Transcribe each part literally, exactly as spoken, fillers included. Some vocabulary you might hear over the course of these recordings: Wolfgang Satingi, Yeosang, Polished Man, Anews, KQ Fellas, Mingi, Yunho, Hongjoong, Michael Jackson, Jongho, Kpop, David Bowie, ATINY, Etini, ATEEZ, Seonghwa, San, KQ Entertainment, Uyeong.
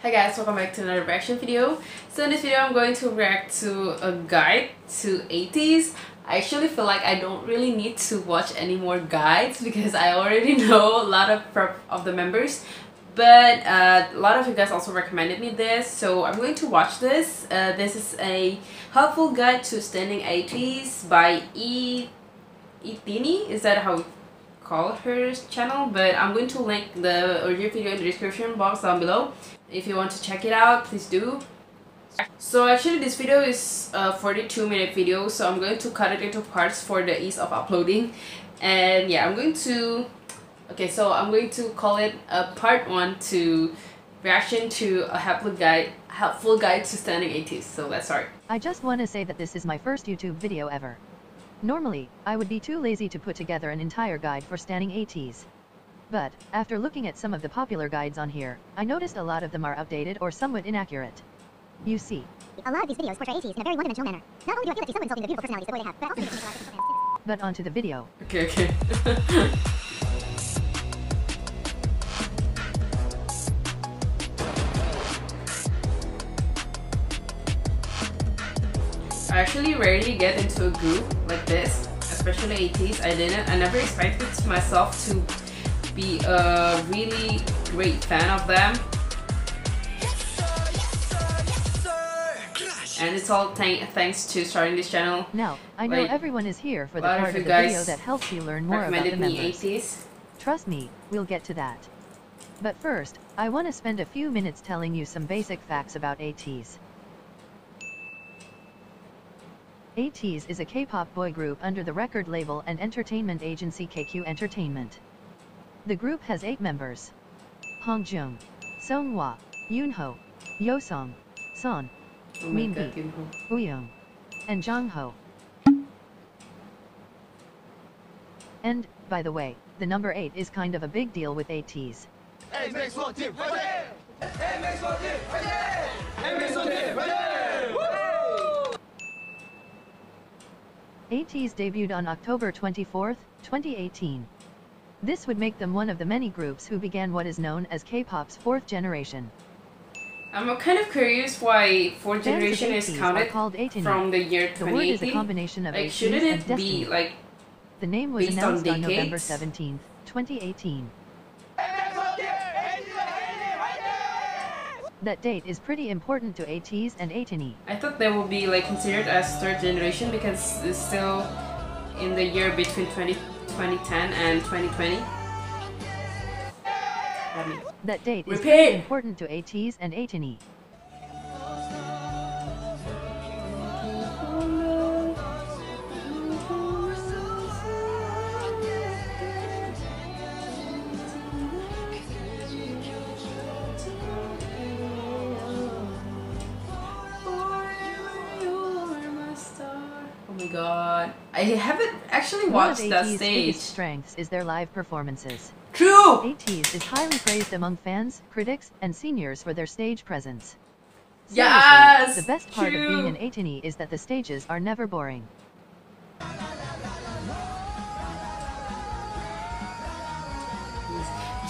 Hi guys, welcome back to another reaction video. So in this video I'm going to react to a guide to ATEEZ. I actually feel like I don't really need to watch any more guides because I already know a lot of of the members, but uh, a lot of you guys also recommended me this, so I'm going to watch this. Uh, this is a helpful guide to standing ATEEZ by E E-Tini. Is that how call her channel? But I'm going to link the original video in the description box down below. If you want to check it out, please do. So actually this video is a forty-two minute video, so I'm going to cut it into parts for the ease of uploading. And yeah, I'm going to okay so I'm going to call it a part one to reaction to a helpful guide helpful guide to standing ATEEZ. So let's start. I just want to say that this is my first YouTube video ever. Normally, I would be too lazy to put together an entire guide for standing ATEEZ. But, after looking at some of the popular guides on here, I noticed a lot of them are outdated or somewhat inaccurate. You see, a lot of these videos portray ATEEZ in a very one-dimensional manner. Not only do I feel like they're so insulting the beautiful personalities the way they have, but also because they have a lot of But onto the video. Okay, okay. I actually rarely get into a group like this, especially ATEEZ. I didn't, I never expected myself to be a really great fan of them. And it's all th thanks to starting this channel. Now, I know like, everyone is here for the part of, of the video that helps you learn more about the members. ATEEZ. Trust me, we'll get to that. But first, I want to spend a few minutes telling you some basic facts about ATEEZ. ATEEZ is a K-pop boy group under the record label and entertainment agency K Q Entertainment. The group has eight members: Hongjoong, Seonghwa, Yunho, Yeosang, San, oh Mingi, Uyeong, and Jongho. And, by the way, the number eight is kind of a big deal with ATEEZ. Hey, makes one dip right there! Hey, makes one dip right there! Hey, makes one dip right there! ATEEZ debuted on October twenty-fourth, twenty eighteen. This would make them one of the many groups who began what is known as K-pop's fourth generation. I'm kind of curious why fourth generation is counted from the year twenty eighteen. The word is a combination of like, shouldn't it and be like the name was announced on, on November seventeenth, twenty eighteen. That date is pretty important to ATEEZ and A T I N Y. I thought they would be like considered as third generation because it's still in the year between twenty ten and twenty twenty. That date Repeat. is pretty important to ATEEZ and A T I N Y. God, I haven't actually watched that stage. One of ATEEZ's biggest strengths is their live performances. True! ATEEZ is highly praised among fans, critics, and seniors for their stage presence. Seriously, yes! The best part True. of being an A T I N Y is that the stages are never boring.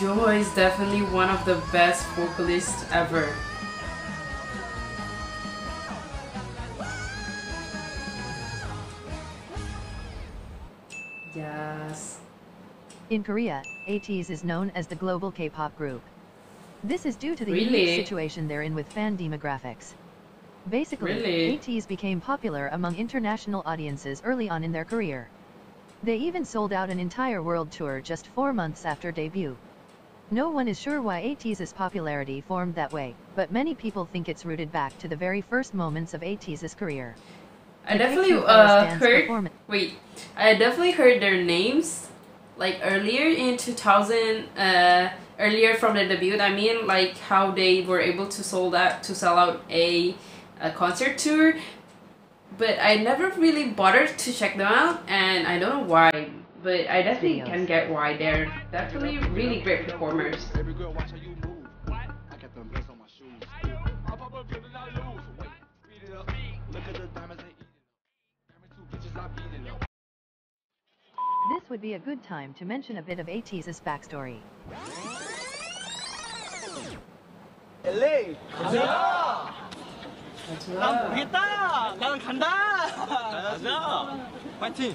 Joy is definitely one of the best vocalists ever. Yes. In Korea, ATEEZ is known as the global K-pop group. This is due to the really? unique situation they're in with fan demographics. Basically, really? ATEEZ became popular among international audiences early on in their career. They even sold out an entire world tour just four months after debut. No one is sure why ATEEZ's popularity formed that way, but many people think it's rooted back to the very first moments of ATEEZ's career. I definitely uh, heard. Wait, I definitely heard their names like earlier in two thousand. Uh, earlier from their debut. I mean, like how they were able to sold out to sell out a, a concert tour. But I never really bothered to check them out, and I don't know why. But I definitely can get why they're definitely really great performers. This would be a good time to mention a bit of ATEEZ's backstory. 엘레이 가자! 난 모르겠다! 나는 간다! 가자! 파이팅!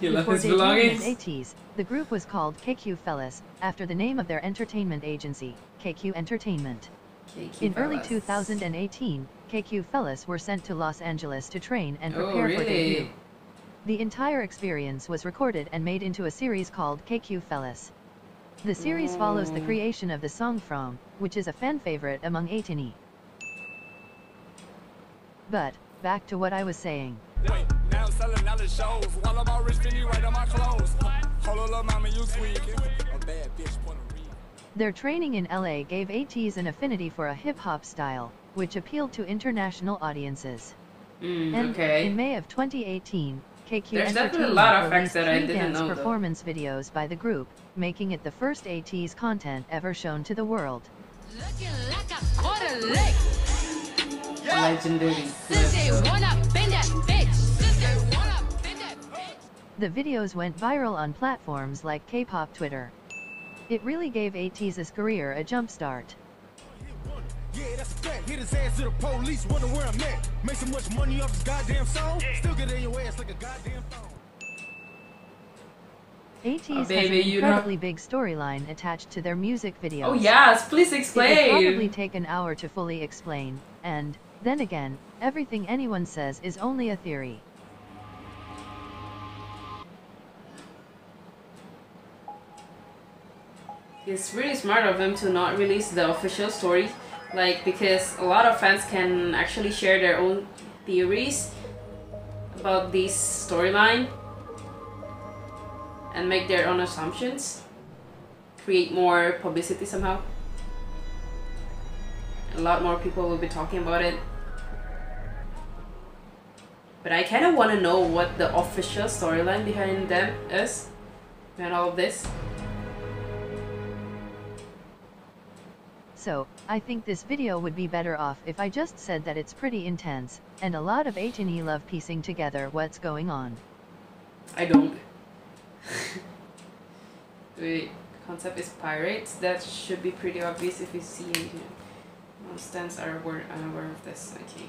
Before debuting as ATEEZ, the group was called K Q Fellas, after the name of their entertainment agency, K Q Entertainment. K Q in early two thousand eighteen, K Q Fellas were sent to Los Angeles to train and prepare oh, really? for debut. The entire experience was recorded and made into a series called K Q Fellas. The series mm. follows the creation of the song From, which is a fan favorite among A T I N Y. But, back to what I was saying. Wait, now I'm selling out the shows, while I'm all rich, then you right on my clothes. Hold on, little mama, you sweet. A bad bitch, Puerto Rican. Their training in L A gave ATEEZ an affinity for a hip-hop style, which appealed to international audiences. Mm, and okay. in May of twenty eighteen, K Q There's definitely a lot of facts that I didn't know, performance though. videos by the group, making it the first ATEEZ content ever shown to the world. Looking like a quarter lick. Yeah. Legendary. The videos went viral on platforms like K-pop Twitter. It really gave ATEEZ's career a jump start. Yeah, that's a fact. Hit his ass to the police, wonder where I'm at. Make so much money off this goddamn song, still get in your ass like a goddamn phone. ATEEZ oh, has an incredibly big storyline attached to their music videos. Oh yes, please explain! It would probably take an hour to fully explain, and, then again, everything anyone says is only a theory. It's really smart of them to not release the official story. Like, because a lot of fans can actually share their own theories about this storyline and make their own assumptions, create more publicity somehow. A lot more people will be talking about it. But I kind of want to know what the official storyline behind them is, behind all of this. So, I think this video would be better off if I just said that it's pretty intense, and a lot of A T I N Y love piecing together what's going on. I don't. The concept is pirates. That should be pretty obvious if you see it. Most stands are unaware of this. Okay.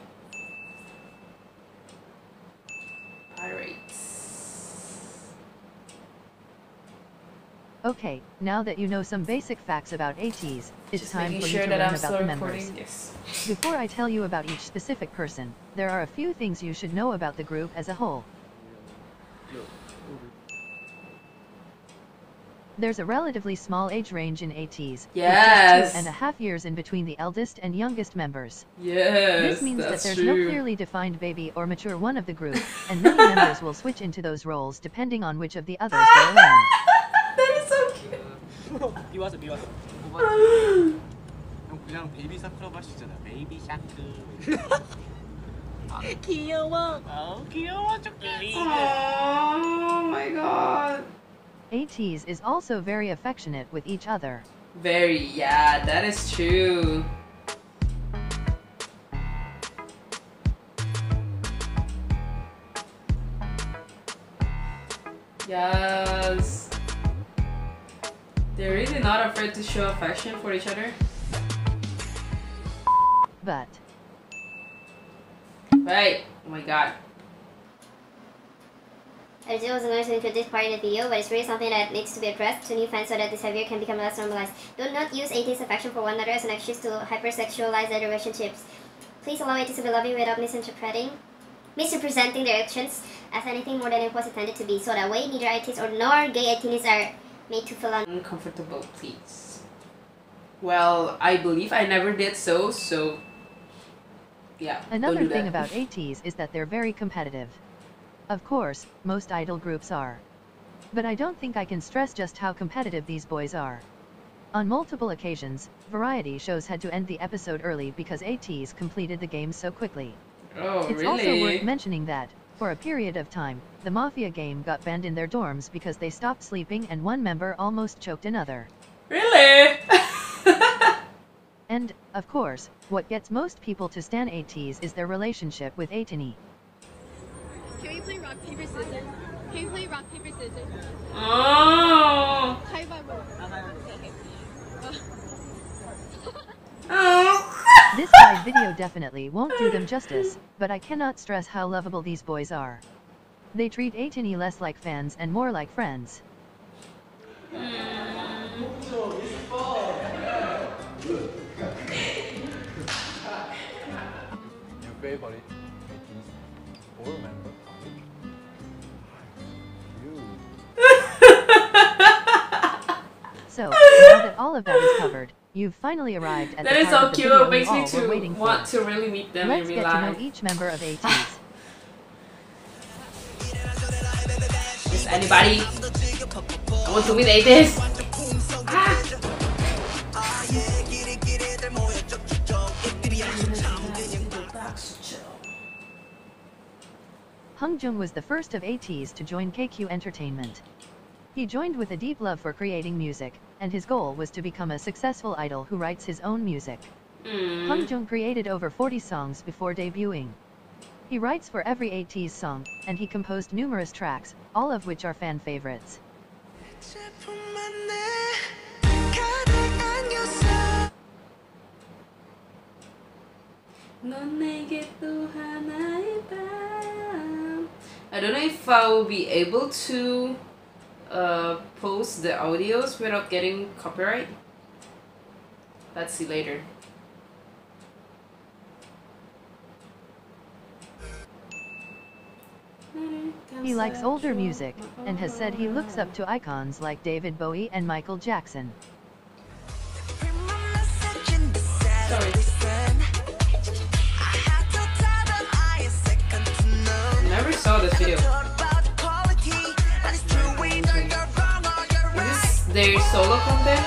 Pirates. Okay, now that you know some basic facts about ATEEZ, it's Just time for sure you to learn I'm about the members. Yes. Before I tell you about each specific person, there are a few things you should know about the group as a whole. There's a relatively small age range in ATEEZ, yes. with just two and a half years in between the eldest and youngest members. Yes, this means that's that there's true. no clearly defined baby or mature one of the group, and many members will switch into those roles depending on which of the others they're around. That is so cute. Oh my god. ATEEZ is also very affectionate with each other. Very, yeah, that is true. Yes. They're really not afraid to show affection for each other. But... Right! Oh my god. I just wasn't going to include this part in the video, but it's really something that needs to be addressed to new fans so that this behavior can become less normalized. Do not use ATEEZ's affection for one another as an excuse to hypersexualize their relationships. Please allow ATEEZ to be loving without misinterpreting, misrepresenting their actions as anything more than it was intended to be, so that way neither ATEEZ or nor gay ATEEZs are made to feel uncomfortable, please. Well, I believe I never did so, so yeah. Another do thing about ATEEZ is that they're very competitive. Of course, most idol groups are. But I don't think I can stress just how competitive these boys are. On multiple occasions, Variety shows had to end the episode early because ATEEZ completed the game so quickly. Oh, it's really? also worth mentioning that, for a period of time, the Mafia game got banned in their dorms because they stopped sleeping and one member almost choked another. Really? And, of course, what gets most people to stan ATEEZ is their relationship with A T I N Y. Can we play rock, paper, scissors? Can we play rock, paper, scissors? Oh! This live video definitely won't do them justice, but I cannot stress how lovable these boys are. They treat ATINY less like fans and more like friends. Your favorite ATEEZ board member? So, now that all of that is covered, you've finally arrived at that the That is so cute, it makes me to want for. to really meet them Let's in real life. Let's get to know each member of ATEEZ. Is anybody? I want to meet ATEEZ. Hongjoong was the first of ATEEZ to join K Q Entertainment. He joined with a deep love for creating music, and his goal was to become a successful idol who writes his own music. Mm. Hongjoong created over forty songs before debuting. He writes for every ATEEZ song, and he composed numerous tracks, all of which are fan favorites. I don't know if I will be able to Uh, post the audios without getting copyright. Let's see later. He likes older music and has said he looks up to icons like David Bowie and Michael Jackson. Sorry. I never saw this video. Their solo from there.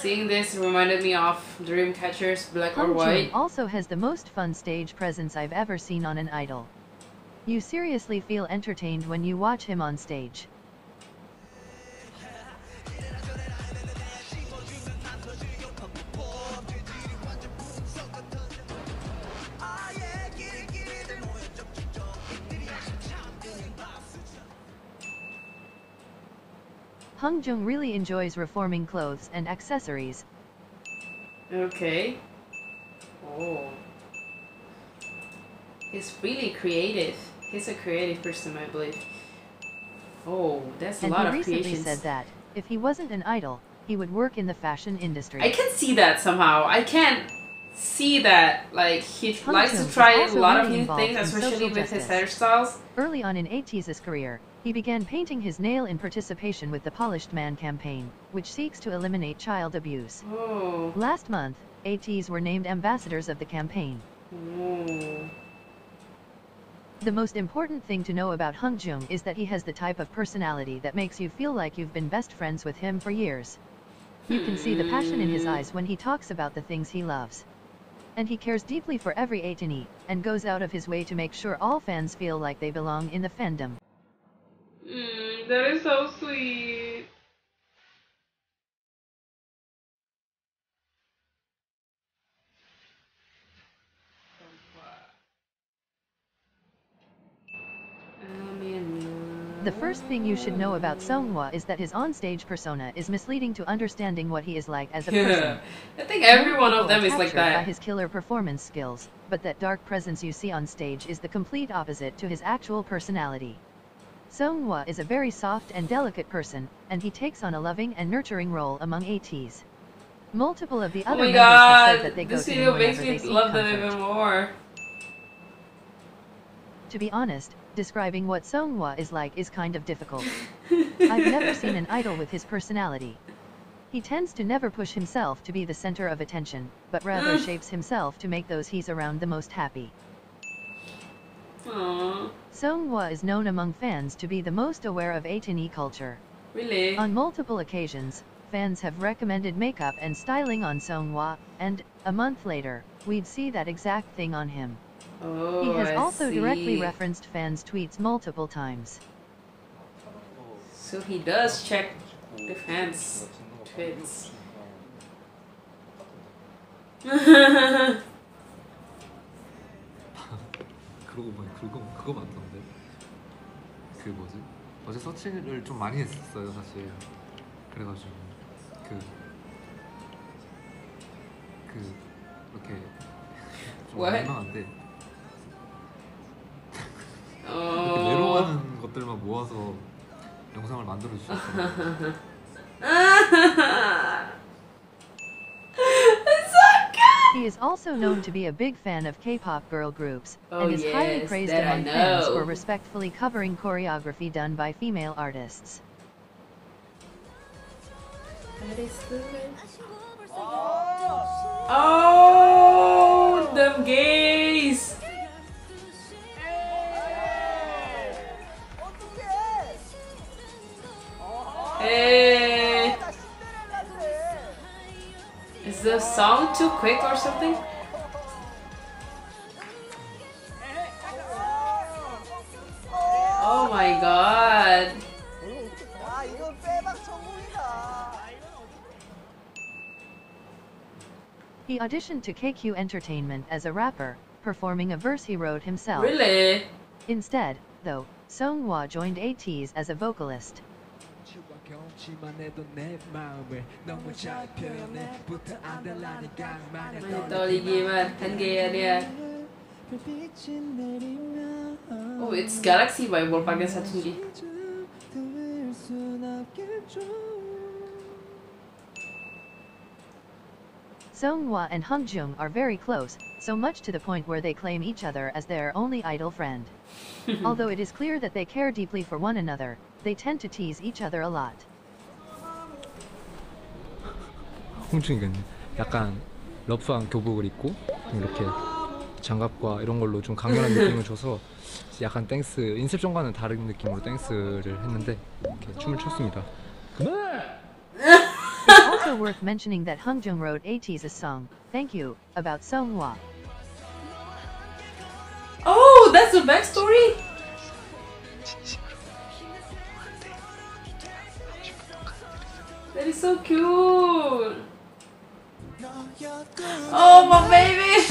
Seeing this reminded me of Dreamcatcher's Black or White. Also has the most fun stage presence I've ever seen on an idol. You seriously feel entertained when you watch him on stage. Hongjoong really enjoys reforming clothes and accessories. Okay. Oh. He's really creative. He's a creative person, I believe. Oh, that's a lot of creations. And he recently said that if he wasn't an idol, he would work in the fashion industry. I can see that somehow. I can see that. Like, he likes to try a lot of new things, especially with his hairstyles. Early on in ATEEZ's career, he began painting his nail in participation with the Polished Man campaign, which seeks to eliminate child abuse. Oh. Last month, ATEEZ were named ambassadors of the campaign. Oh. The most important thing to know about Hongjoong is that he has the type of personality that makes you feel like you've been best friends with him for years. You can see the passion in his eyes when he talks about the things he loves. And he cares deeply for every ATINY, and goes out of his way to make sure all fans feel like they belong in the fandom. Mm, that is so sweet. The first thing you should know about Seonghwa is that his on-stage persona is misleading to understanding what he is like as a yeah. person. I think every one of them is like that. By his killer performance skills, but that dark presence you see on stage is the complete opposite to his actual personality. Seonghwa is a very soft and delicate person, and he takes on a loving and nurturing role among ATEEZ. Multiple of the other oh my members God. have said that they this go to him makes me love them even more. To be honest, describing what Seonghwa is like is kind of difficult. I've never seen an idol with his personality. He tends to never push himself to be the center of attention, but rather shapes himself to make those he's around the most happy. Aww. Seonghwa is known among fans to be the most aware of ATINY culture. Really? On multiple occasions, fans have recommended makeup and styling on Seonghwa, and, a month later, we'd see that exact thing on him. Oh, he has I also see. directly referenced fans' tweets multiple times. So he does check the fans' tweets. 그 뭐지? 어제 서칭을 좀 많이 했었어요, 사실. 그래가지고 그... 그... 이렇게... 좀 민망한데 이렇게 외로워하는 것들만 모아서 영상을 만들어주셨어요. He is also known to be a big fan of K-pop girl groups, oh, and is yes, highly praised among fans for respectfully covering choreography done by female artists. That is good. Oh, oh them gays! Hey! Is the song too quick or something? Oh my god! He auditioned to K Q Entertainment as a rapper, performing a verse he wrote himself. Really? Instead, though, Seonghwa joined ATEEZ as a vocalist. Oh, it's Galaxy by Wolfgang Satingi. Seonghwa and Hongjoong are very close, so much to the point where they claim each other as their only idol friend. Although it is clear that they care deeply for one another, they tend to tease each other a lot. 홍준이가 약간 러프한 교복을 입고 이렇게 장갑과 이런 걸로 좀 강렬한 느낌을 줘서 약간 댄스, 인셉션과는 다른 느낌으로 댄스를 했는데 이렇게 춤을 췄습니다. It's also worth mentioning that Hongjoong wrote ATEEZ's song, Thank You, about Seonghwa. Oh, that's the backstory? That is so cute! Oh my baby!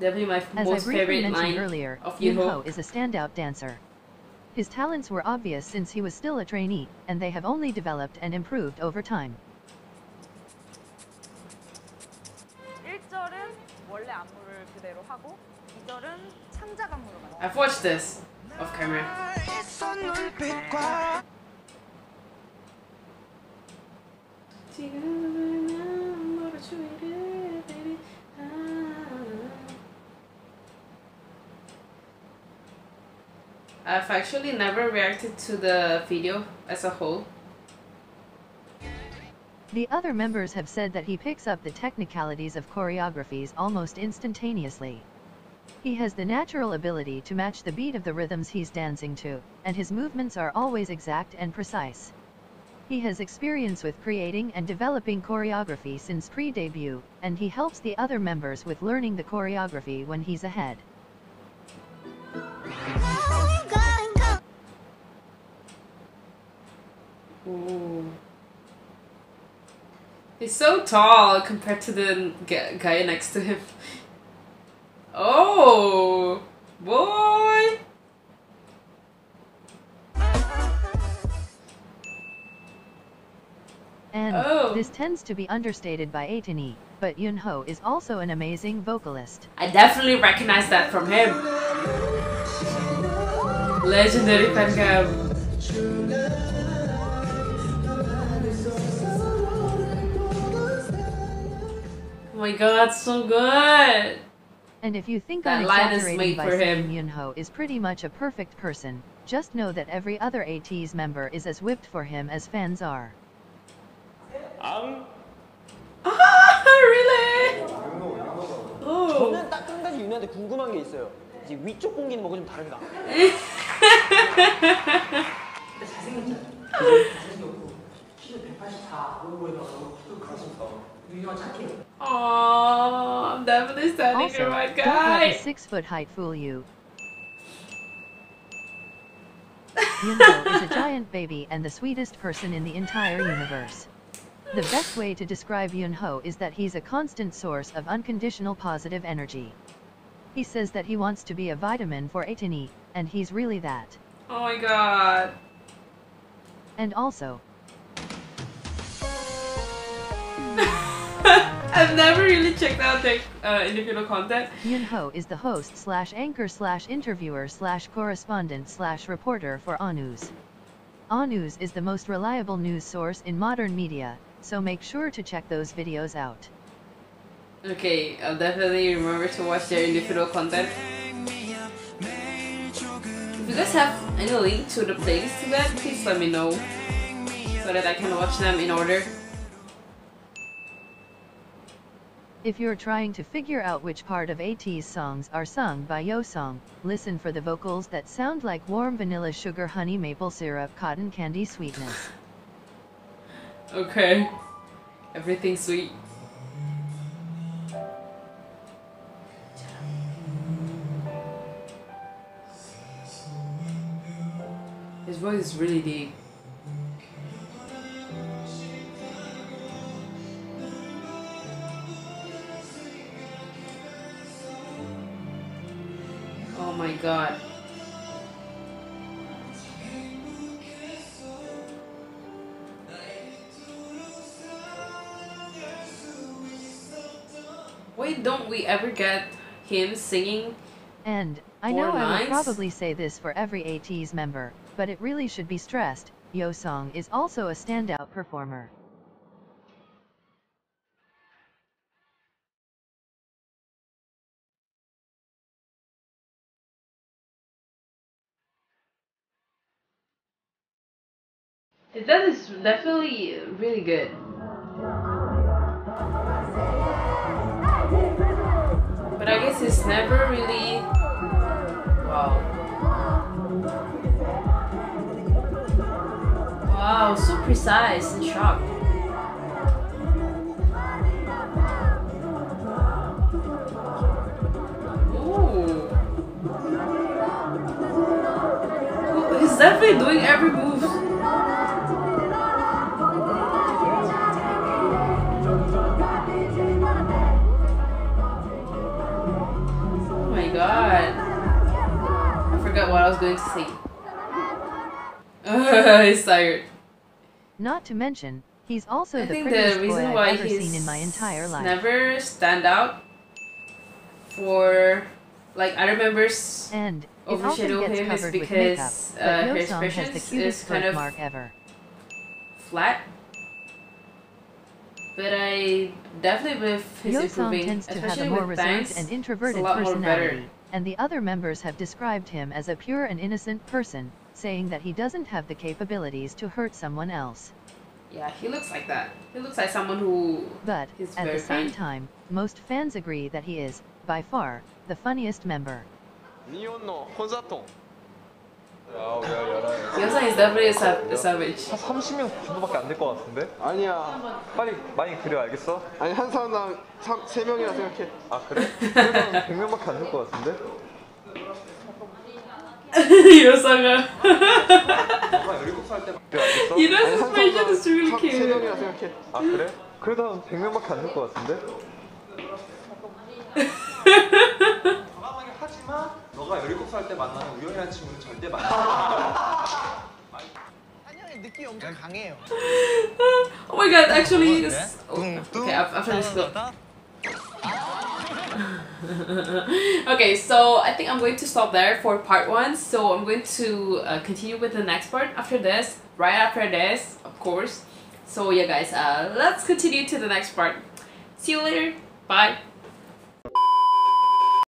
Definitely my As most I favorite mentioned line earlier, of Yunho is a standout dancer. His talents were obvious since he was still a trainee, and they have only developed and improved over time. I've watched this off camera. I've actually never reacted to the video as a whole. The other members have said that he picks up the technicalities of choreographies almost instantaneously. He has the natural ability to match the beat of the rhythms he's dancing to, and his movements are always exact and precise. He has experience with creating and developing choreography since pre-debut, and he helps the other members with learning the choreography when he's ahead. Ooh. He's so tall compared to the guy next to him. Oh, boy! And oh. This tends to be understated by A T I N Y, but Yunho is also an amazing vocalist. I definitely recognize that from him. Legendary fancam. Oh my god, so good! And if you think I'm exaggerating by saying Yunho is pretty much a perfect person, just know that every other ATEEZ member is as whipped for him as fans are. Um. Ah, really? Oh. 저는 딱 한 가지 유나한테 궁금한 게 있어요. 이제 위쪽 공기는 뭐가 좀 다른가? 잘생겼잖아. 잘생겼고 키도 백팔십사, 몸무게도 백팔십사. Oh, I'm definitely standing also, the right guy. Don't let a six-foot height fool you. Yunho is a giant baby and the sweetest person in the entire universe. The best way to describe Yunho is that he's a constant source of unconditional positive energy. He says that he wants to be a vitamin for A T I N Y, and he's really that. Oh my god. And also... I've never really checked out their uh, individual content. Yunho is the host slash anchor slash interviewer slash correspondent slash reporter for Anews. Anews is the most reliable news source in modern media, so make sure to check those videos out. Okay, I'll definitely remember to watch their individual content. If you guys have any link to the playlist to that, please let me know so that I can watch them in order. If you're trying to figure out which part of ATEEZ songs are sung by Yeosang, listen for the vocals that sound like warm vanilla sugar, honey, maple syrup, cotton candy sweetness. Okay. Everything sweet. His voice is really deep. Oh my god. Why don't we ever get him singing? And I know I would probably say this for every ATEEZ member, but it really should be stressed, Yeosang is also a standout performer. That is definitely really good. But I guess it's never really... Wow. Wow, so precise and sharp. Ooh. He's definitely doing every move. What I was going to say. Uh, he's tired. Not to mention, he's also I the think prettiest the reason boy why I've ever he's seen in my entire life. Never stand out for like other members and overshadow him is because makeup, uh, her expression is kind of mark ever. flat. But I definitely believe his improving, tends to especially have a more with bangs, and introverted it's a lot personality. More better. And the other members have described him as a pure and innocent person, saying that he doesn't have the capabilities to hurt someone else. Yeah, he looks like that. He looks like someone who... But, at the same time, most fans agree that he is, by far, the funniest member. Yeosang is definitely a savage. You know, his expression is really cute. Oh my god, actually, this... Oh, okay, after this Okay, so I think I'm going to stop there for part one. So I'm going to uh, continue with the next part after this, right after this, of course. So yeah guys, uh, let's continue to the next part. See you later, bye!